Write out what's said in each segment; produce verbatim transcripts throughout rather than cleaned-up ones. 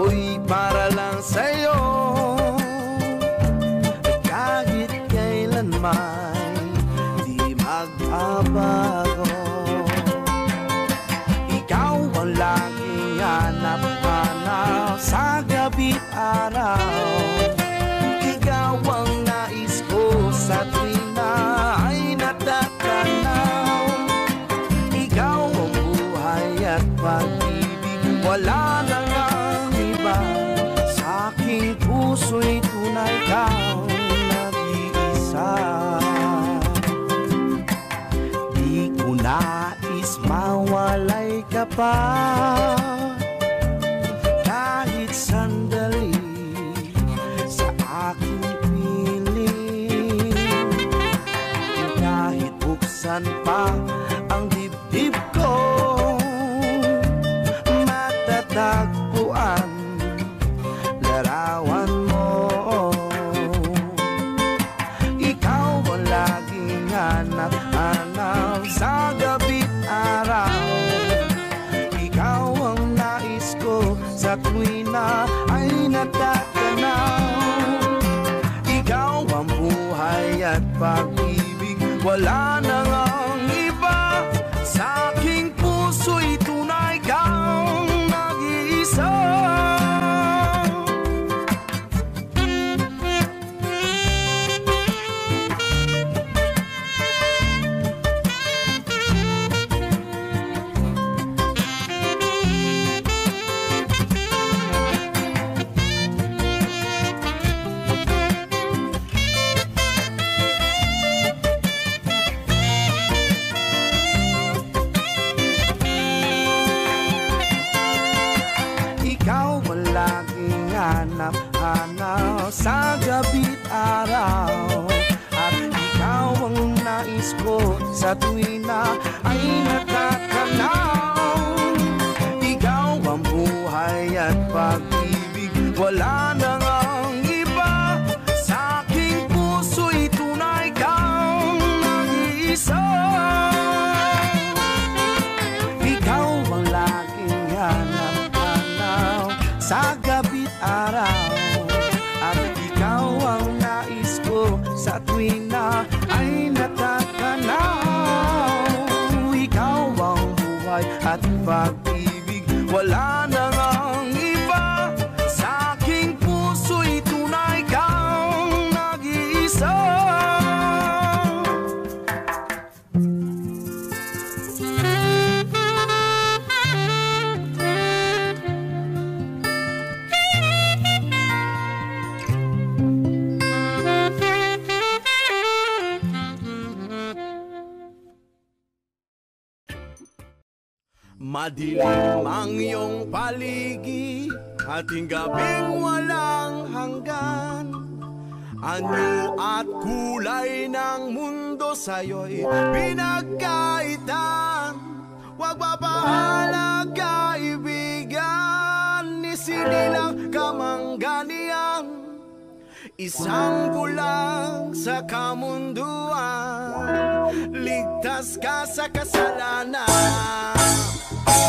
ako'y para lang sa'yo, at kahit kailanman di magbabago. Ikaw ang laging hanap-hanap sa gabi't araw. Ikaw ang nais ko sa tuwing na ay natatanaw. Ikaw ang buhay at pag-ibig, wala na nga iba. Sa aking puso'y tunay kang nag-iisa. Di ko nais mawalay ka pa, kahit sandali sa aking piling. Kahit buksan pa ang dibdib ko, matatagpuan larawan mo. Ikaw ang laging hanap-hanap sa gabi't araw. Ikaw ang nais ko sa tuwing na ay natatanaw. Ikaw ang buhay at pag-ibig, wala na ngang iba. Sa aking puso'y tunay kang nag-iisa. Hanap-hanap sa gabi't araw, at ikaw ang nais ko sa tuwing na ay natatanaw. Ikaw ang buhay at pag-ibig, wala na ngang iba. Sa aking puso'y tunay kang nag-iisa. Ikaw ang laging hanap-hanap sa gabi't araw, at ikaw ang nais ko sa tuwing na ay natatanaw. Ikaw ang buhay at pag-ibig, wala na ngang iba. Sa aking puso'y tunay kang nag-iisa. Madilim ang iyong paligid, ating gabing walang hanggan. Anyo at kulay ng mundo sa'yo'y pinagkaitan. Huwag mabahala kaibigan, isinilang kamanggalian. Isang bulag sa kamunduan, ligtas ka sa kasalanan.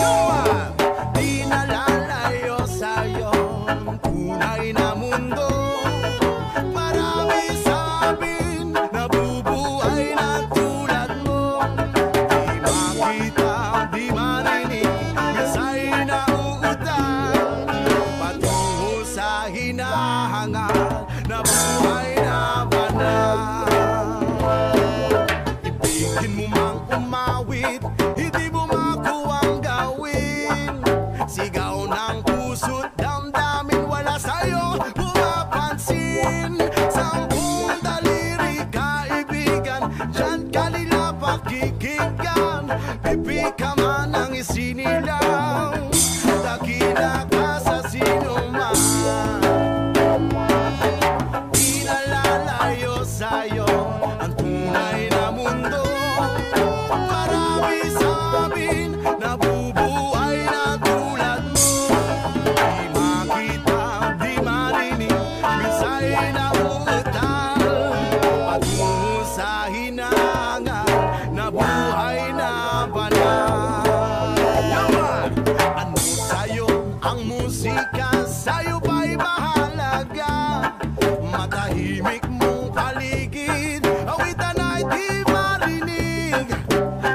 Noon, di nalalayo sa iyong tunay na mundo. Marami sabihin na bubuhay na tulad mo. Di makita, di marinig, kasa'y nauutan. Patungo sa hinahangal na buhay na banal. Ibigin mo mang umawit, hindi mo makuha ang gawin. Sigaw ng Baka sa'yo ba'y mahalaga matahimik mong paligid. Awitan ay di marinig,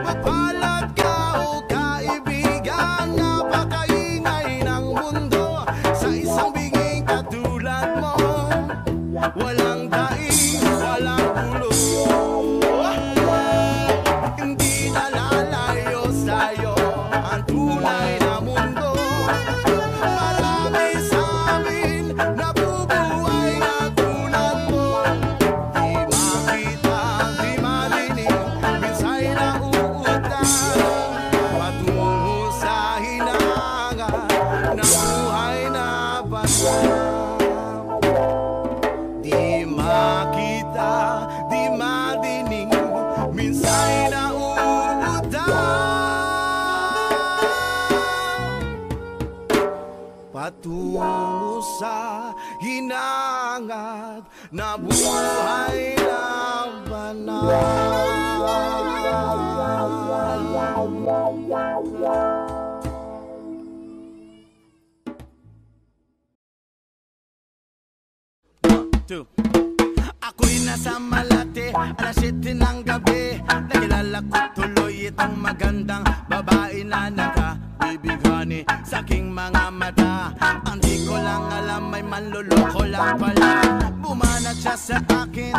mapalag ka o kaibigan. Napakaingay ng mundo, sa isang biging katulad mo walang daing, walang ulo. Hindi nalalayo sa'yo ang tunay na mundo. Patungo sa hinangad na buhay na banal. Two. Ako'y nasa Malate, alas siyete ng gabi. Nakilala ko tuloy itong magandang babae na nakabibighani sa aking mga mata. Ang di ko lang alam, may manluloko lang pala. Bumanat siya sa akin,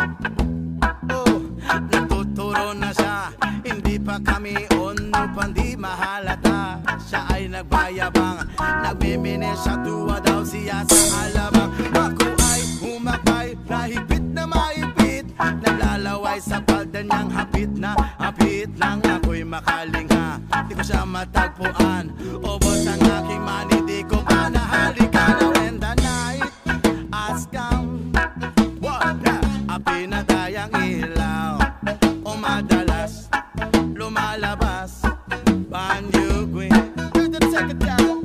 oh, natuturo na siya. Hindi pa kami on, upang di mahalata. Siya ay nagbayabang, nagmimini siya, tuwa daw siya sa halabang. Ako ay humakay, nahigpit na maipit, naglalaway sa palda niyang hapit na hapit lang. Ako'y makalinga, di ko siya matagpuan. Ubos ang aking money, di ko pa nahalikan. Now in the night as come, apinatayang ilaw o madalas lumalabas Banyuguin to the second time.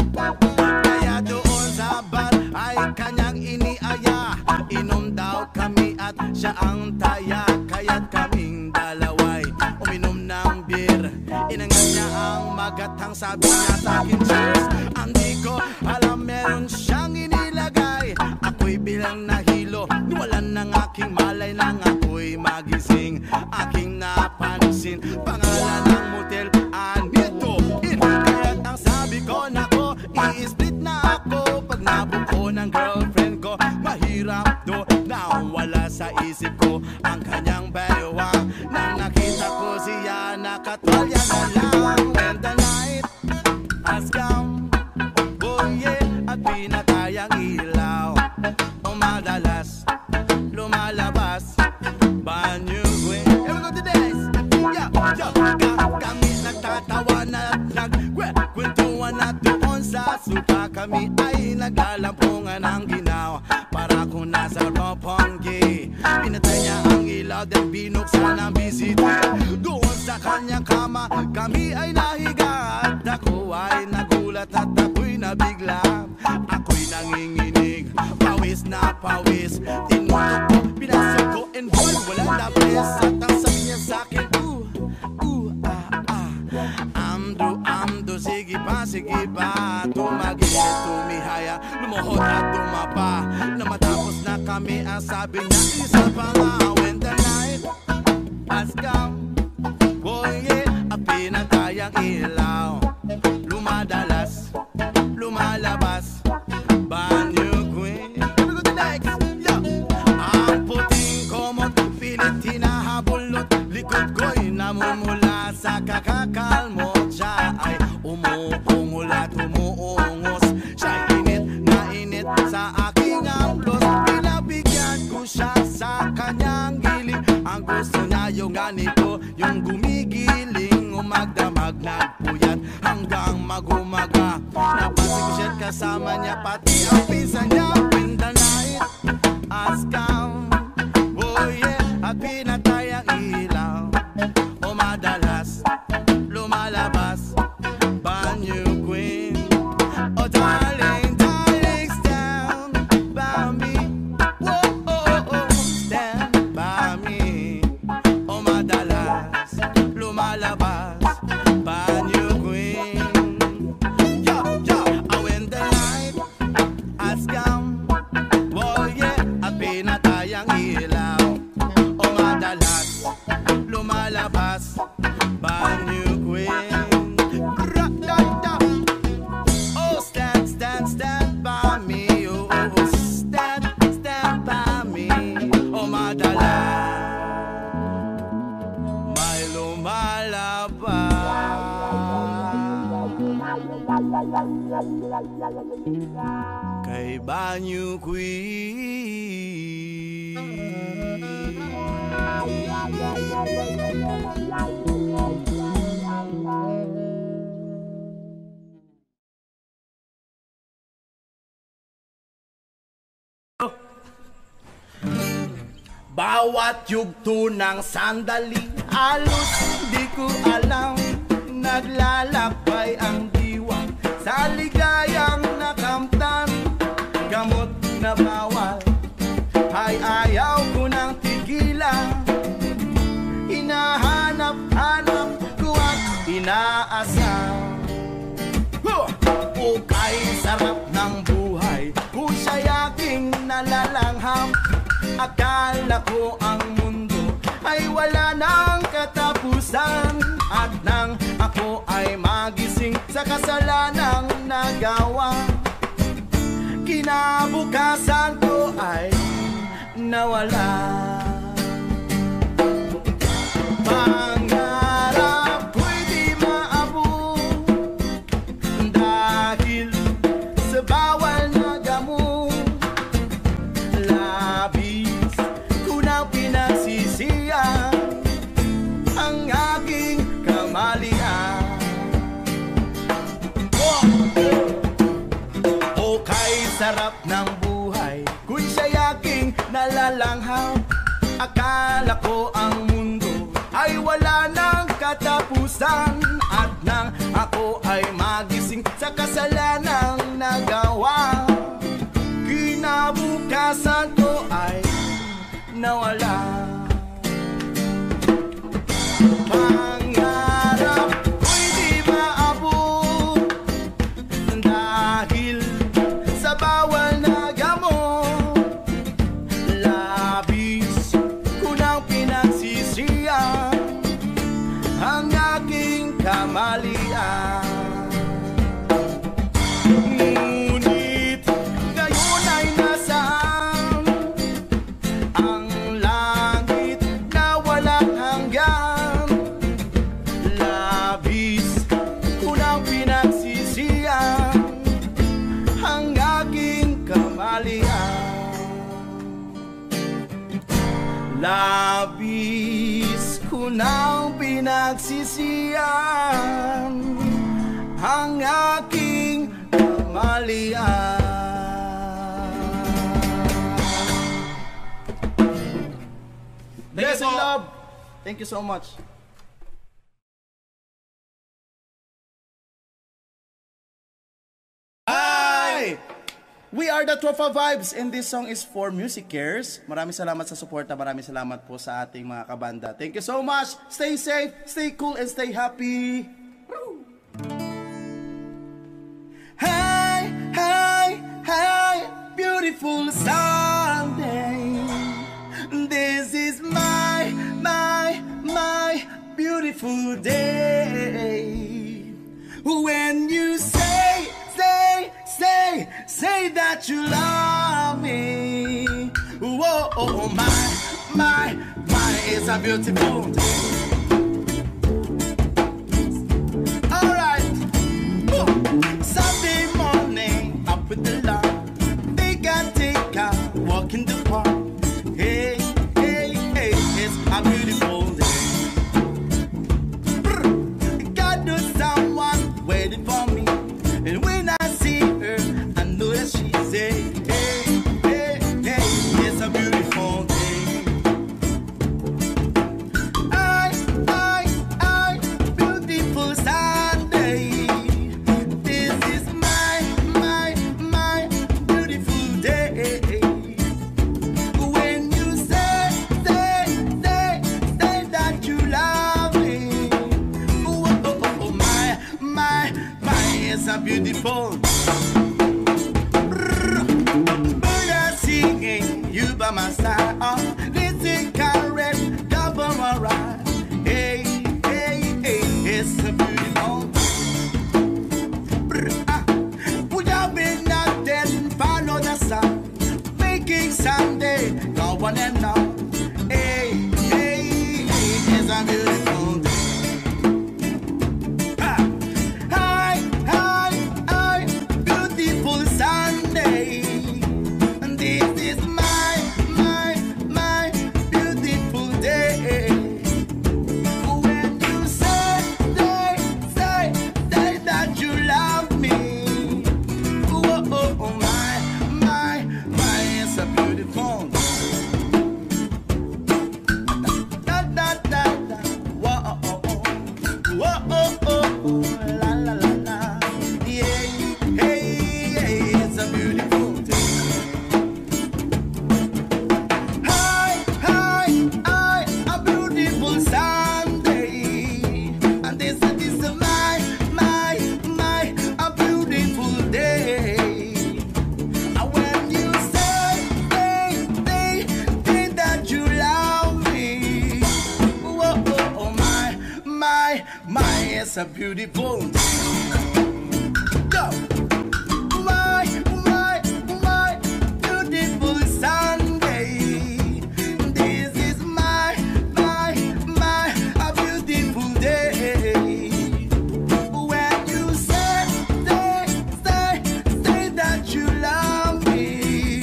Kaya doon sa bar ay kanyang iniaya, inom daw kami at siya ang taya. Kaya't kaming dalaway uminom ng beer, inangat niya ang magatang, sabi niya sa akin cheers. Hindi ko alam meron siyang inilagay, ako'y bilang nahilo, niwalan ng aking malay. Nang ako'y magising, aking napansin pangalan ng motel, Anito Inn. Kaya't ang sabi ko, nako, i-split na ako. Pag nabuko ng girlfriend ko, mahirap do, nawala sa isip ko ang kanyang baywang. Nang nakita ko siya, nakatwalya na lang. And the night has come, oh yeah, at pinatayang ilaw o madalas lumalabas Banyuguin. Here we go today, yeah, yeah. Kami nagtatawa na at nagkwentuhan at doon sa supa kami ay naglalampungan ang ginawa. Para kung nasa Roppongi, pinatay niya ang ilaw at binuksan ang B C D. Doon sa kanyang kama kami ay nahiga, at ako ay nagulat at ako'y nabigla. Ako'y nanginginig, pawis na pawis, tinutok ko, pinasok ko, involve, walang labis. At ang sabi niya sa'kin, ooh, ooh, ah, ah, amdo, amdo, sige pa, sige pa. Tumagilid, tumihaya, lumuhod at tumapa. Na matapos na kami, ang sabi niya, isa pa nga. When the night has come, oh yeah, at pinatayang ilaw lumadalas, lumalabas Banyuguin. Here we go to next, yeah. Ang puting komot, pilit hinahabulot, likod ko'y namumula sa kakakalmot. Siya ay umuungol at umuungos, siya'y init na init sa aking amplos. Pinabigyan ko siya sa kanyang giling, ang gusto niya yung ganito, yung gumigiling. Umagdamag, nagpuyat hanggang magumaga, napansin ko siya't kasama niya pati ang pinsan niya. When the night has come, oh yeah, at pinatay ang ilaw o madalas lumalabas Banyuguin. Oh darling, darling, stand by me, oh oh oh, stand by me. O madalas lumalabas Banyuguin. Yo yo, oh, when the night Kay banyu kui bawat yugto ng sandaling alus, di ko alam, naglalakbay ang diwa sa ligayang nakamtan, gamot na bawal, ay ayaw ko ng tigilan. Hinahanap-hanap ko at inaasam, ukay sarap ng buhay, kung siya'y aking nalalangham. Akala ko ang mundo ay wala nang katapusan, at nang ako ay magising sa kasalanang nagawa, kinabukasan ko ay nawala. Pangarap ko'y di maabot dahil sa bawal na gamot. Labis ko na pinagsisihan ang aking kamalian. Oh! Okay, sarap ng buhay kung siya'y aking nalalanghap. Akala ko ang mundo ay wala nang katapusan, at nang ako ay magising sa kasalanang nagawa, kinabukasan ko ay nawala. Pangarap ko'y di maabot dahil sa bawal na gamot. Labis ko nang pinagsisihan ang aking kamalian. Labis ko nang pinagsisihan ang aking kamalian. Thank you so much. Thank you so much. Hi! We are the Tropa Vibes and this song is for Music Cares. Maraming salamat sa suporta, maraming salamat po sa ating mga kabanda. Thank you so much. Stay safe, stay cool, and stay happy. Hey, hey, hey, beautiful Sunday. This is my, my, my beautiful day. When you say, say, say, say that you love me. Whoa, oh, my, my, my, it's a beautiful day. Alright. Sunday morning, up with the love. Take a, take a walk in the park. Hey, hey, hey, it's a beautiful day. Brr. God knows someone waiting for me. And when I see her, I know that she's a, hey, hey, hey, it's a beautiful day. I, I, I, beautiful Sunday. This is my, my, my beautiful day. When you say, say, say, say that you love me. Oh, oh, oh, oh, my, my, my. It's a beautiful bird singing, you by my side. Oh, this is correct, double my ride. Hey, hey, hey, it's a beautiful day. Would have been not dead, follow the sun, making Sunday, no one and now. Hey, hey, hey, it's a beautiful day. Hi, hi, hi, beautiful. is a beautiful go. My, my, my beautiful Sunday. This is my, my, my a beautiful day. When you say, say, say, say that you love me.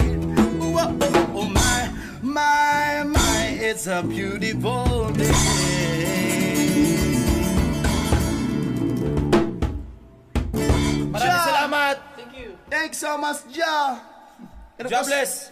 Oh, oh, oh my, my, my, it's a beautiful day. Thank you so much, Ja. God bless.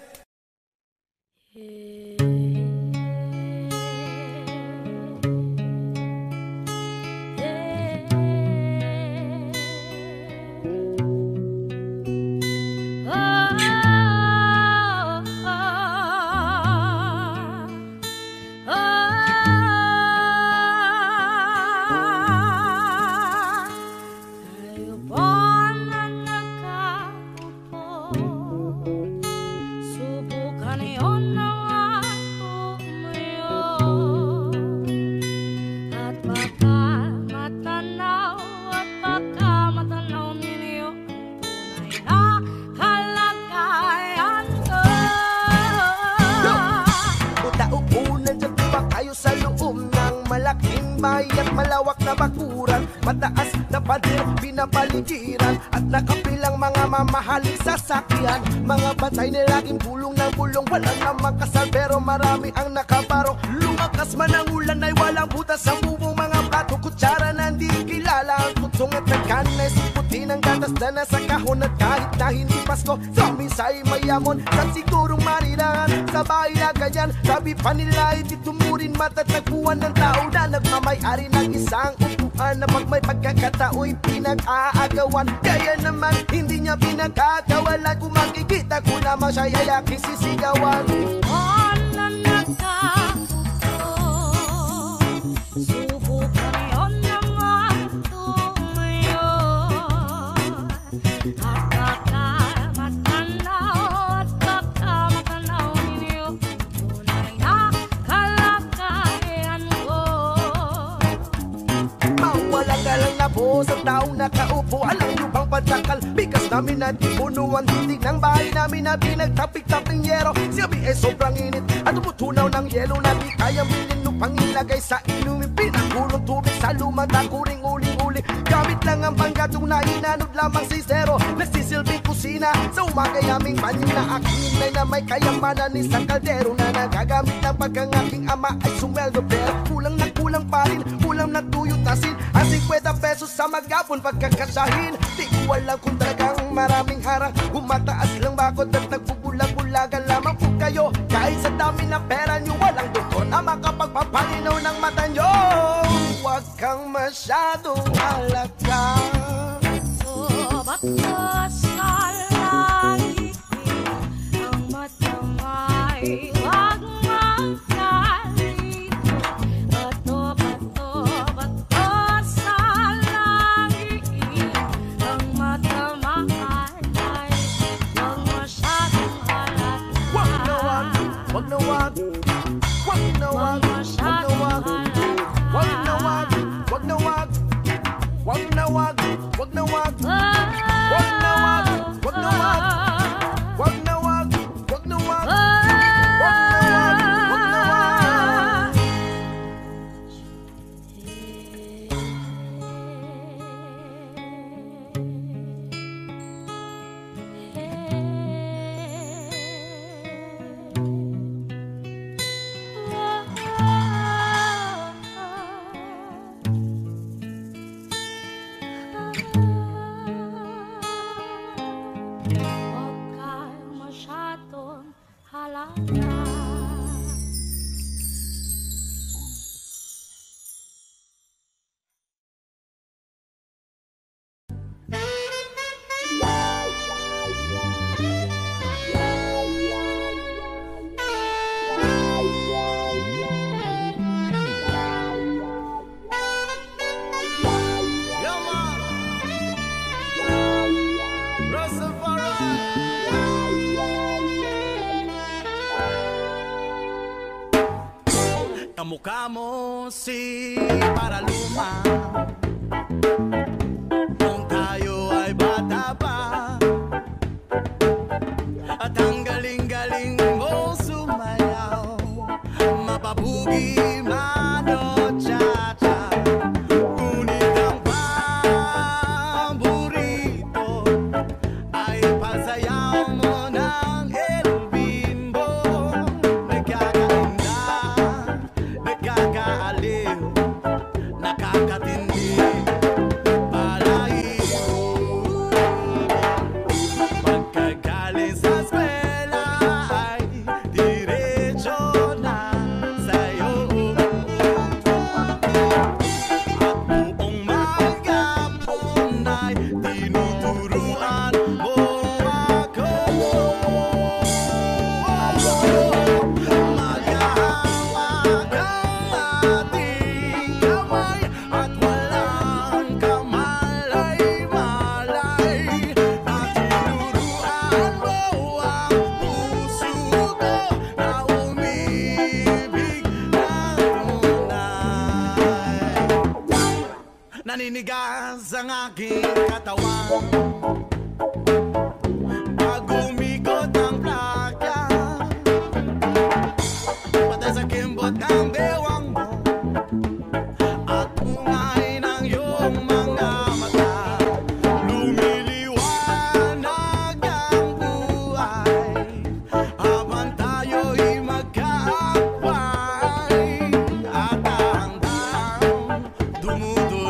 Bayat malawak na bakuran, mataas na pader, pinapaligiran, at nakapilang mga mamahaling sasakyan. Mga batay na laging bulong ng bulong, walang namang kasal pero marami ang nakabaro. Lumakas man ang ulan ay walang butas sa bubong. Mga plato, kutsara na hindi kilala, ang tutsong at nagkanes, puti ng gatas na nasa kahon. At kahit na hindi Pasko, sa misa'y mayamon, sa sigurong marilahan, sa bahay na ganyan. Sabi pa nila ay titumurin mata't nagbuwan ng tao na nagmamay ari ng isang upuan na pag may pagkakatao'y pinag-aagawan. Kaya naman hindi niya pinagkatawalan, kung makikita ko naman siya'y ayaking sisigawan. Oh, nanaka-to, subukan yon ng atong mayon. At pagkamatanaw, at pagkamatanaw ninyo, tunay na kalakayan ko. Mawala-galang na po sa taong nakaupo, alam niyo bang patakal? Bigas namin na di puno ang titig ng bahay namin na pinagtapik-taping yero. Sabi ay sobrang init at umutunaw ng yelo na di kaya bilin upang ilagay sa inumin. Pinakulong tubig sa lumang takuring uling-uling, gamit lang ang panggatong na inanod lamang si Zero. Nagsisilbing kusina sa umagay aming banyo na aking inay na may kayamanan, isang kaldero na nagagamit ng pagkang aking ama ay sumeldo. Pero kulang na kulang pa rin, kulang na tuyot asin ang fifty pesos sa maghapon pagkakasahin. Di ko alam kung talagang maraming harang, humataas lang bakot at nagbubulag-bulagan lamang po kayo. Kahit sa dami ng pera nyo, walang doktor na makapagpapalinaw ng mata nyo. Huwag kang masyadong alaga, oh, ba't kasalangin ang matamay? Huwag makalito, bato, bato, ba't kasalangin ang matamay? Huwag masyadong alaga, huwag na huwag, huwag na huwag, huwag na huwag, huwag na huwag. Wag na wag, wag na wag, wag na wag, wag na wag, wag na wag, wag na wag, wag na wag, wag na wag, wag na wag. Kamukha mo si para luma. Naninigas ang aking katawan, pag-umikot ang plaka, patay sa kimbot ng bewang mo, at tunay ng iyong mga mata. Lumiliwanag ang buhay habang tayo'y magkaaway, at hanggang dumudulas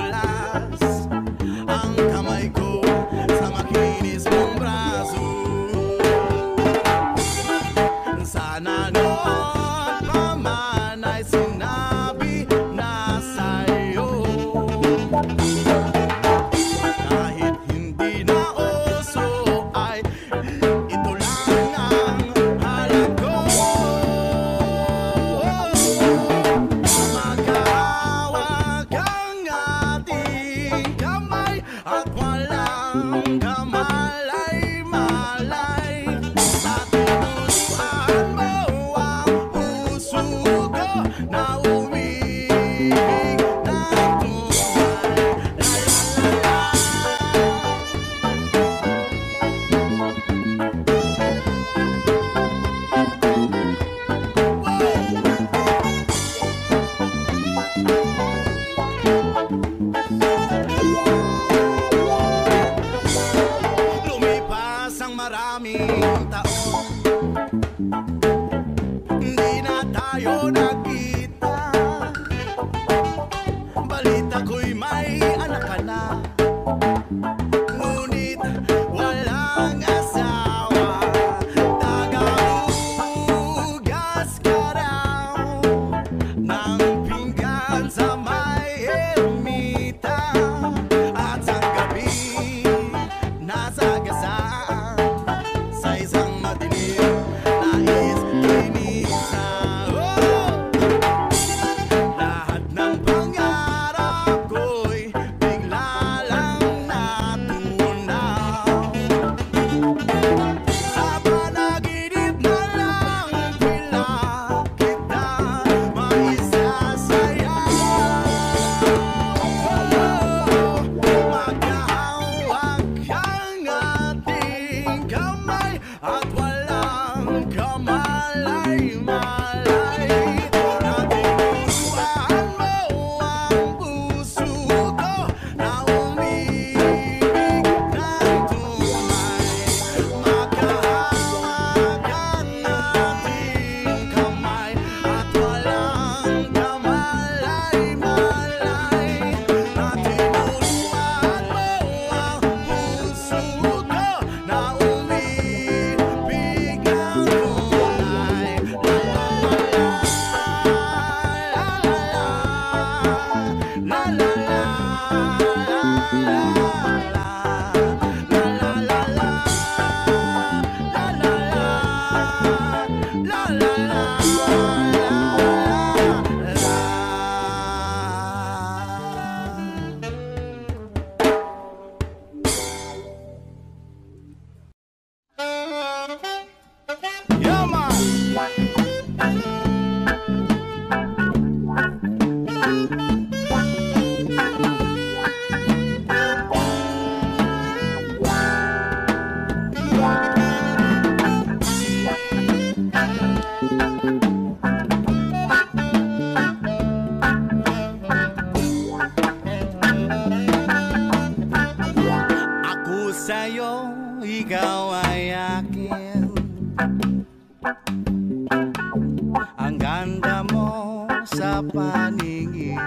Ang ganda mo sa paningin,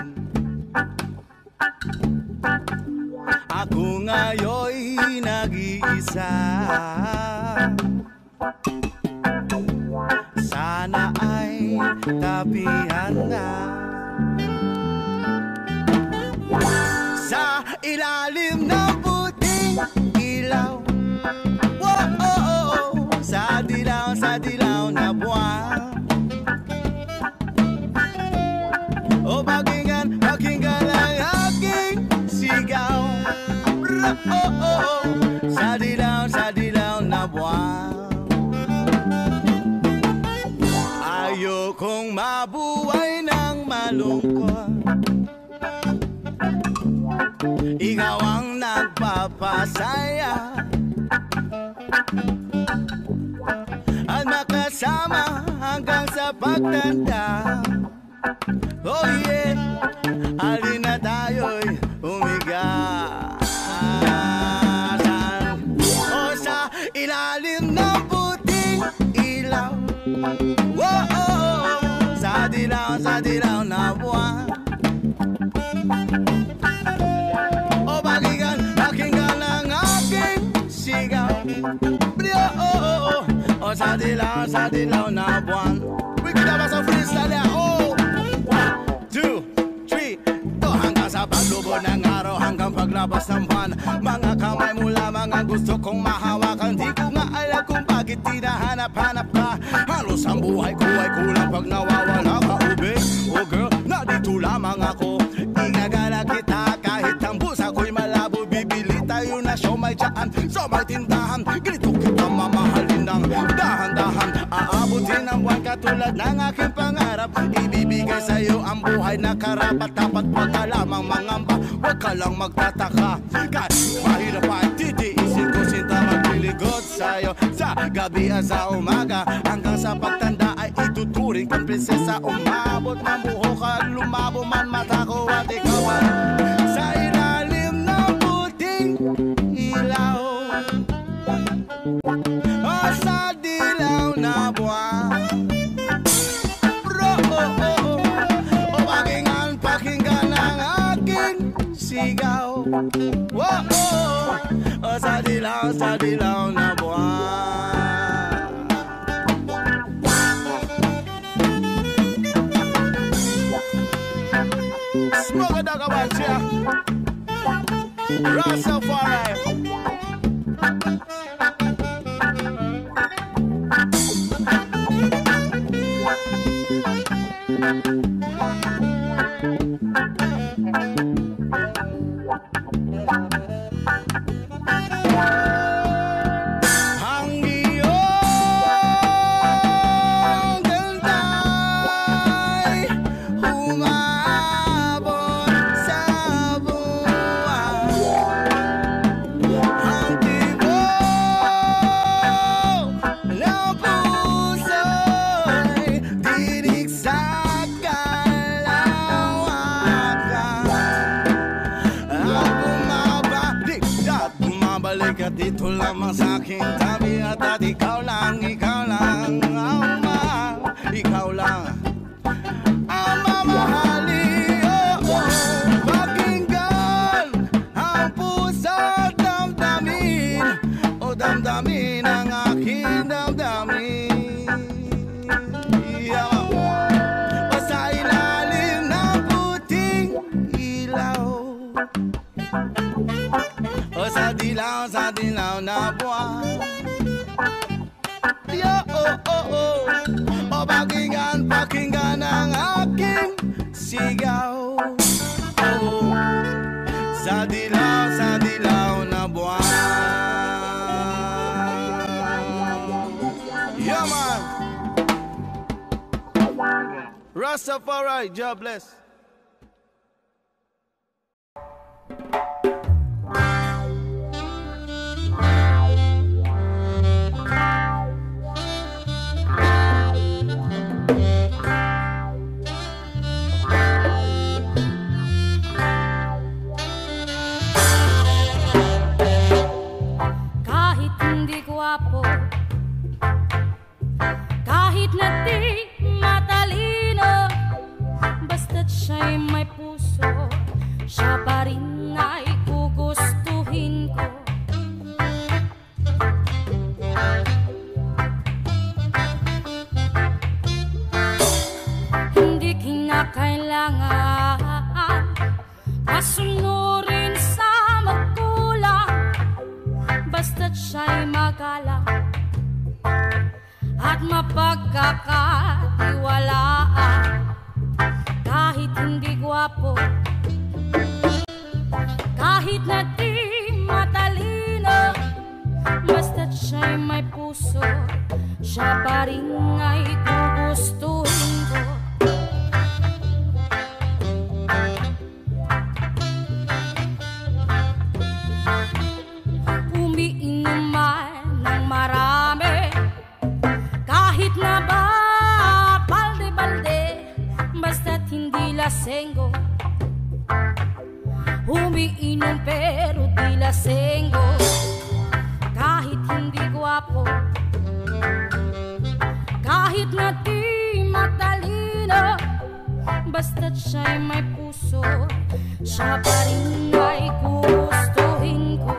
ako ngayoy nag-iisa. Sana ay tabihan na sa ilalim ng puting ilaw. Whoa, oh, oh, oh. Sa dilaw, sa dilaw na buwan. O oh, pakinggan, pakinggan ang aking sigaw. Whoa, oh, oh, oh. Sa dilaw, sa dilaw na buwan. Ayokong mabuhay ng malungkot, ikaw ang nagpapasaya, at makasama hanggang sa pagtanda. Oh yeah, halin na tayo'y umiga. O sa ilalim ng puting ilaw, oh, oh, oh. Sa dilaw, sa dilaw na buwan. O pakinggan, pakinggan ang aking sigaw. Oh, oh, oh. O sa dilaw, sa dilaw na buwan. Wikita ba sa freestyle ya? Oh! One, two, three, to. Hanggang sa paglubo ng araw, hanggang paglabas ng buwan. Mga kamay mo lamang ang gusto kong mahawakan. Di ko nga alam kung bakit tinahanap-hanap ka. Halos ang buhay ko ay kulang pag nawawala ka, ube. Oh girl, nandito lamang ako. Inagala kita kahit ang busa ko'y malabo. Bibili tayo na siomay dyan sa may tindahan. Grito kita mamahalin ng dahan-dahan. Aabutin ang buwan katulad ng aking pangarap. Ibibigay sa'yo ang buhay na karapat-dapat. Huwag ka lamang mangamba, huwag ka lang magtataka. Kahit mahirap ay titiisin ko sinta magliligod sa'yo. Sa gabi at sa umaga, hanggang sa pagtanda ay ituturing kang prinsesa. Umabot ng buho ka, lumabo man mata ko at ikaw ay sa ilalim ng puting ilaw. O sa dilaw na buwan. Bro, oh, oh, oh. O pakinggan, pakinggan ang aking sigaw. Whoa, oh, oh. O sa dilaw, sa dilaw na buwan. Smoke a dog about ya. Rasa for life. Dito lamang sa'king tabi at at ikaw lang, ikaw lang, ama, ikaw lang ang mamahali, oo, pakinggan ang puso't damdamin, o damdamin ang aking damdamin, o sa ilalim ng puting ilaw, o sa dilaw, sa dilaw na buwan. Yo, oh, oh, oh. O pakinggan, pakinggan ang aking sigaw. Oh, sa dilaw, sa dilaw na buwan. Yo, man. Rastafari, God bless. Kahit hindi guwapo, nati matalino, basta't siya'y may puso, siya pa rin ay gugustuhin ko. Hindi kinakailangan masunurin sa magkulang, basta't siya'y magalang at mapagkakatiwalaan. Kahit hindi gwapo, kahit na di matalino, basta't siya'y may puso, siya pa rin ay gugustuhin ko. Umiinom man ng marami, kahit na ba balde-balde, basta't hindi lasengo. Umiinom pero di lasengo. Kahit hindi guwapo, kahit na di matalino, basta't siya'y may puso, siya pa rin ay gugustuhin ko.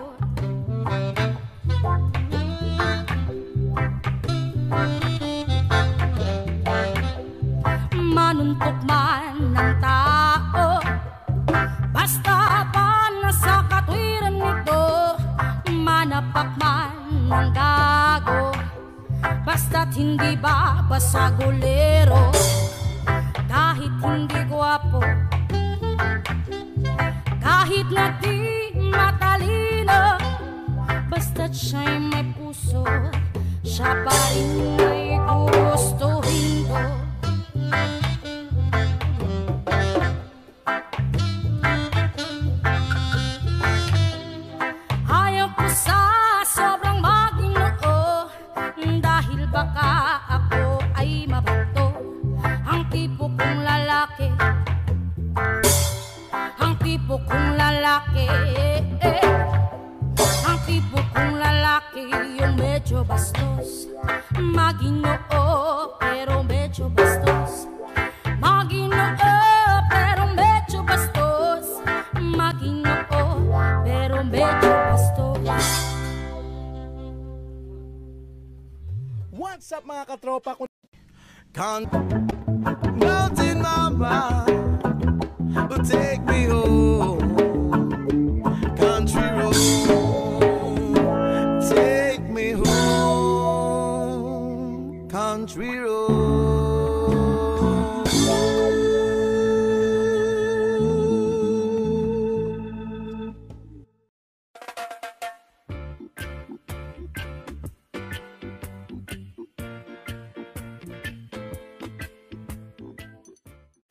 Manuntok man ng tao, basta pa na sa katwiran nito. Manapak man ng gago, basta't hindi babasagulero. Kahit hindi gwapo, kahit na di matalino, basta't siya'y may puso, siya pa rin ay gugustuhin ko. Ayaw ko sa sobrang maging noo, dahil baka ako ay mabato. Ang tipo kong lalaki, ang tipo kong lalaki, ang tipo kong lalaki, yung medyo bastos. Maging noo pero medyo bastos, maginoo pero medyo bastos, maginoo pero medyo bastos. What's up mga katropa? Can't melt in my mind, but take me home. Country road, take me home. Country road.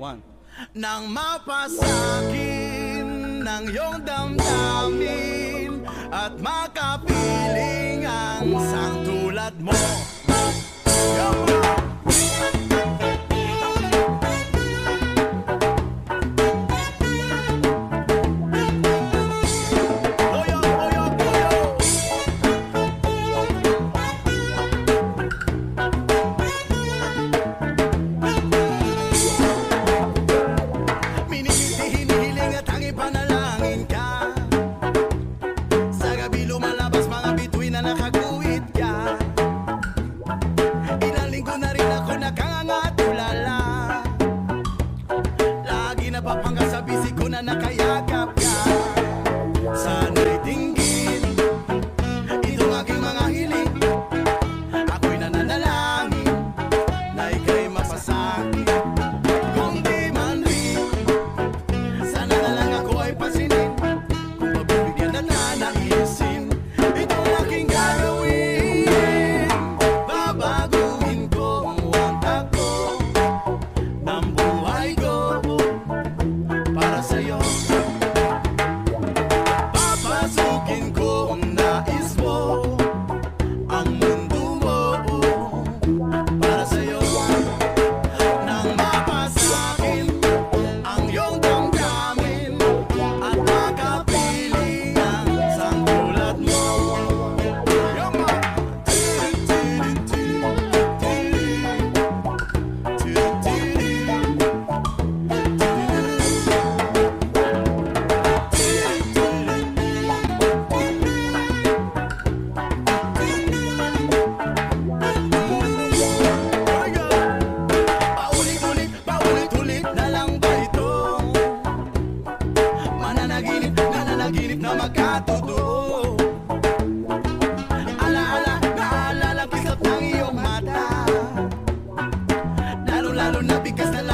One. Nang mapasakin ng iyong damdamin at makapiling ang isang tulad mo. Sa gabi lumalabas mga bituin na nakaguhit ka.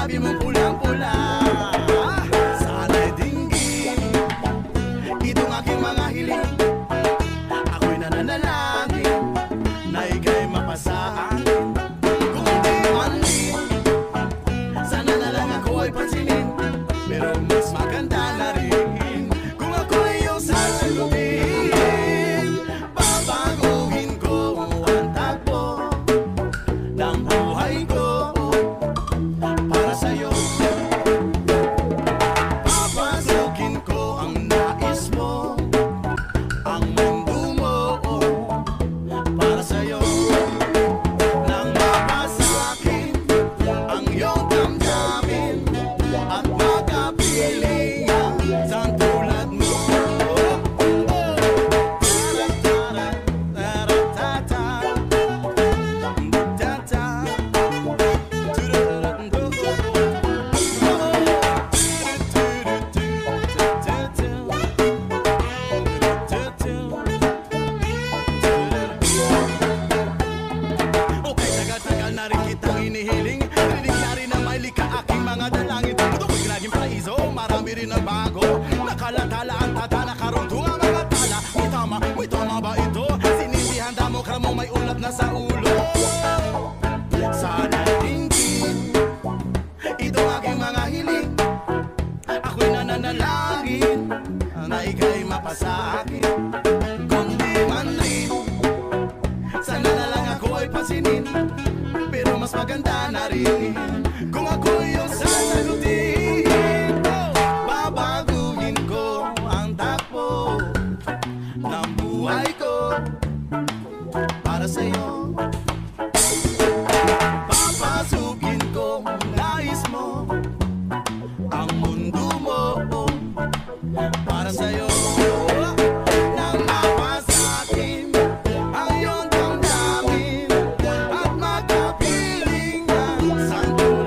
sabi mo pulang-pula. Sana'y dinggin itong aking mga hiling. Ako'y nananalangin na ika'y mapasaan. Kung di mali, sana na lang ako ay pansinin. Pero mas maganda na rin kung ako'y iyong sasagutin. Babaguhin ko ang takbo ng buhay ko. Santo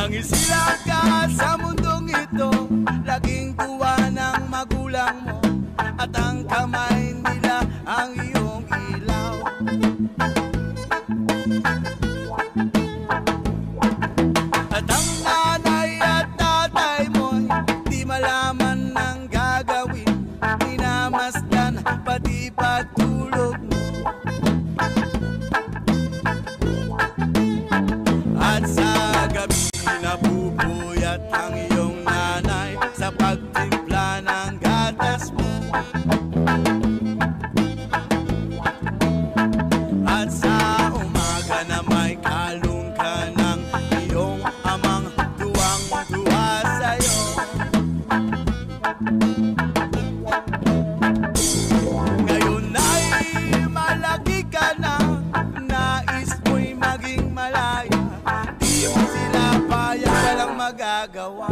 Nang isila ka sa mundong ito, laging tuwa ng magulang mo, at ang kamay nila ang iyong ilaw. At ang nanay at tatay mo'y di malaman ng gagawin, pinamasdan pati patulog mo. At sa gabi napupuyat ang iyong nanay sa pagtimpla ng gatas mo. At sa umaga na may kalung ka ng iyong amang tuwang-tuwa sa'yo. Ngayon ay malaki ka na, nais mo'y maging malaya, di mo sila payag, walang magagawa.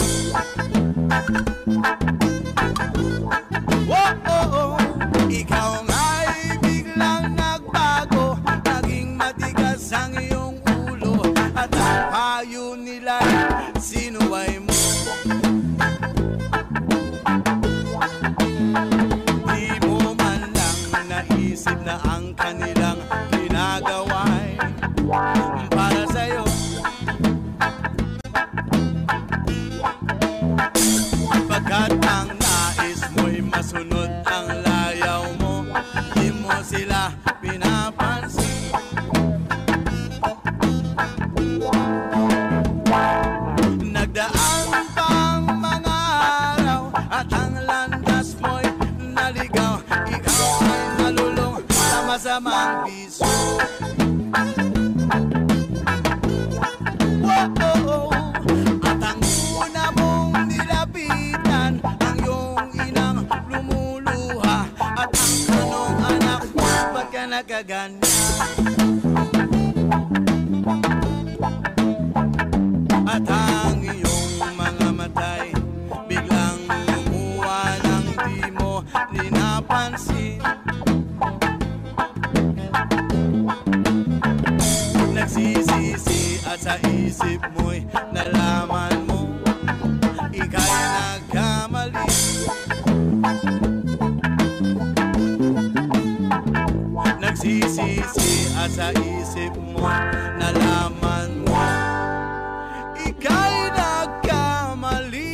Oh, oh, oh. Ikaw nga'y biglang nagbago, naging matigas ang iyong ulo, at ang payo nila'y sinuway mo. Di mo man lang naisip na ang kanilang ginagawa'y para sa'yo. Pagkat ang nais mo'y masunod ang layaw mo, di mo sila pinapansin. Nagdaan pang mga araw, at ang landas mo'y naligaw. Ikaw ay nalulong sa masamang piso. Wow, oh, oh. At ang una mong nilapitan, ang iyong inang lumuluha, at ang tanong, anak, ba't ka nagaganda? At ang iyong mga matay biglang lumuha ng di mo ninapansin. Nagsisisi at sa isip mo'y nalaman mo ika'y nagkamali. Nagsisisi at sa isip mo'y nalaman mo ika'y nagkamali.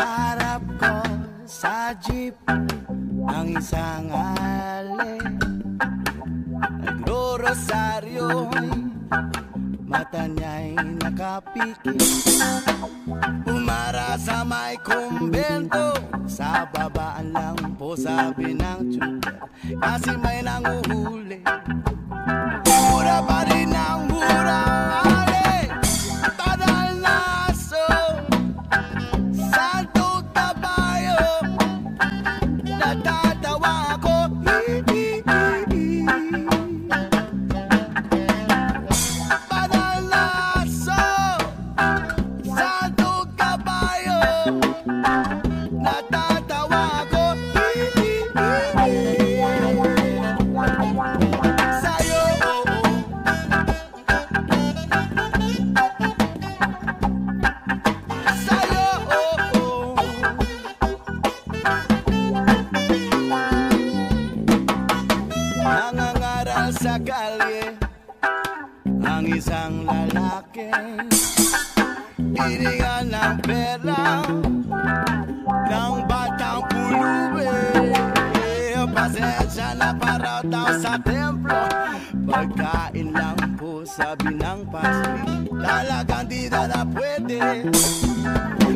Kaharap ko sa jeep ang isang ale, nagrorosaryo'y mata niya'y nakapikit. Umara sa may kumbento, sa babaan lang po sabi ng tsuga, kasi may nanguhuli. Mura pa rin ang mura, ale, tadal na aso, salto kabayo, natatawa ako. Isang lalaki, tinigan ng pera ng batang pulubi. Pasensya na paraw daw sa templo, pagkain lang po sabi ng pasli, talagang di na na pwede.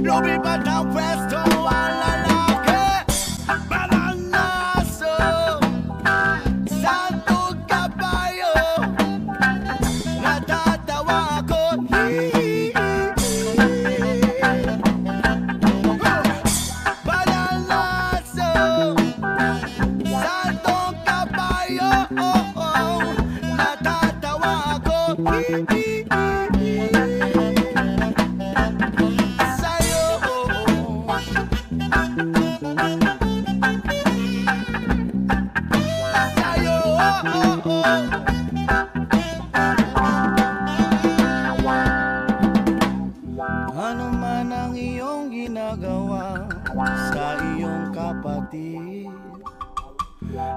Lumipat ang pwesto ang lalaki, parang naso,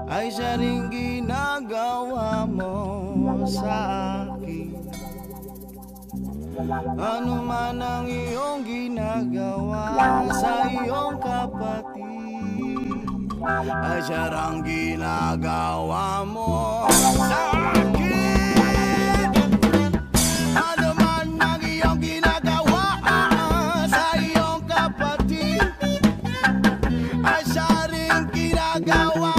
Ay siya rin ginagawa mo sa akin. Ano man ang iyong ginagawa sa iyong kapatid, ay siya rin ginagawa mo sa akin. Ano man ang iyong ginagawa sa iyong kapatid, ay siya rin ginagawa.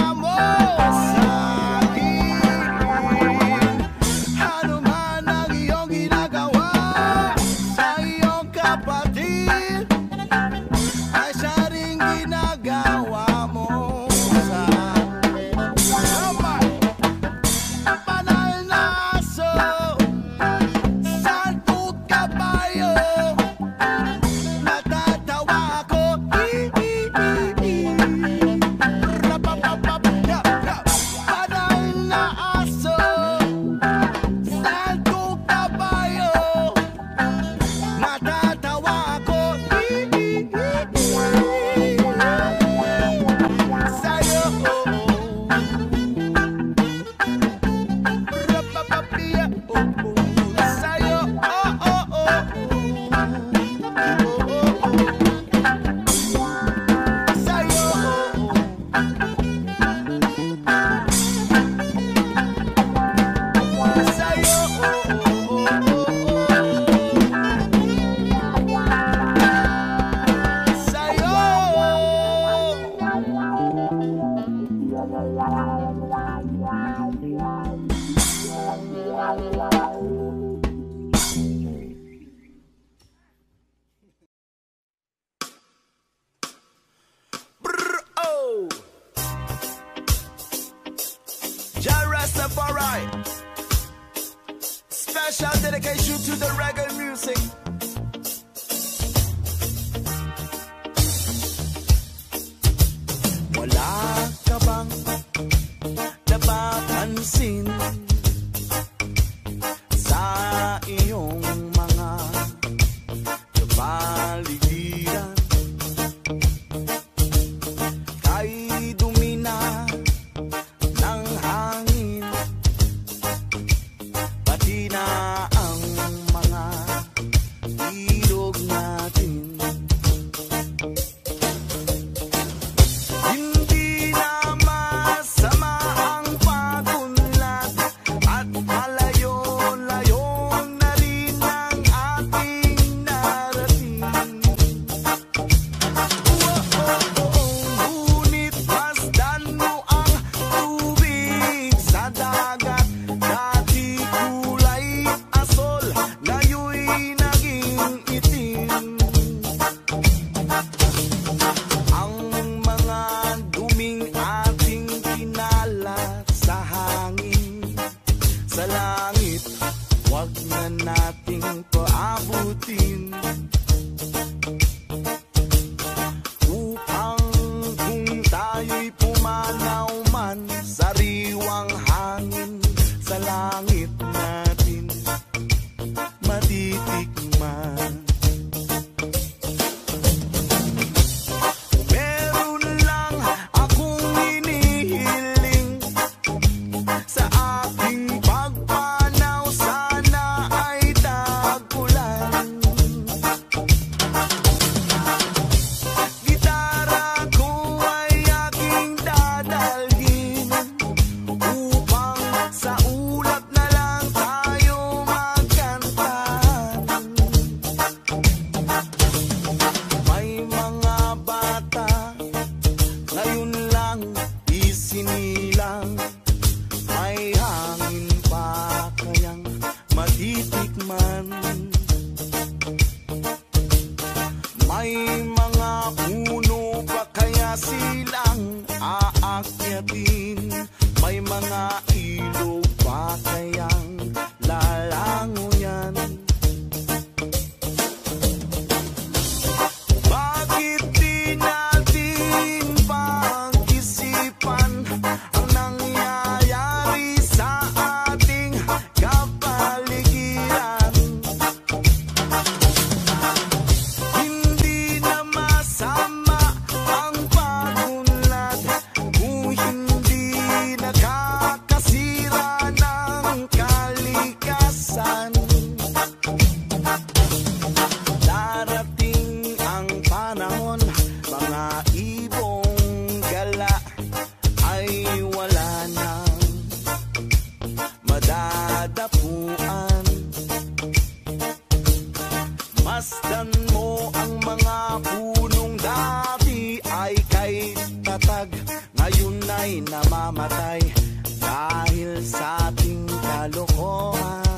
May mga ilog pa kayang lalangon. matatag, ngayon ay namamatay dahil sa ating kalokohan.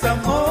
Some more.